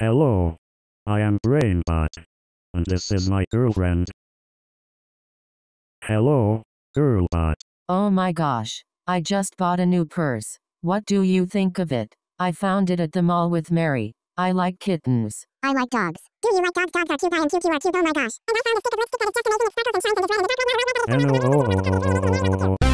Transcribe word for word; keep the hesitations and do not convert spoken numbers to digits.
Hello. I am Brainbot. And this is my girlfriend. Hello, Girlbot. Oh my gosh. I just bought a new purse. What do you think of it? I found it at the mall with Mary. I like kittens. I like dogs. Do you like dogs? Dogs are cute. I am cute. You are cute. Oh my gosh. And I found a stick of red stick that is just amazing. It sparkles and shines and is red in the background.